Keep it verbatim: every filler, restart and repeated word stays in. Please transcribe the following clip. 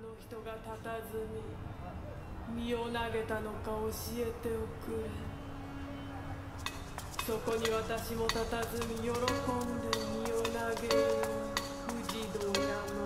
の人がたたずに身を投げたのか教えておくれ。そこに私もたたずに喜んで身を投げる藤堂山。